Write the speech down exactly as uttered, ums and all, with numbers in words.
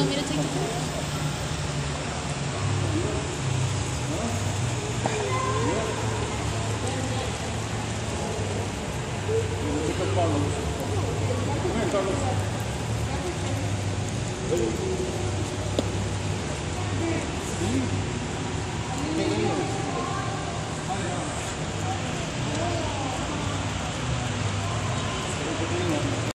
you want me to take the camera? Come here, Carlos.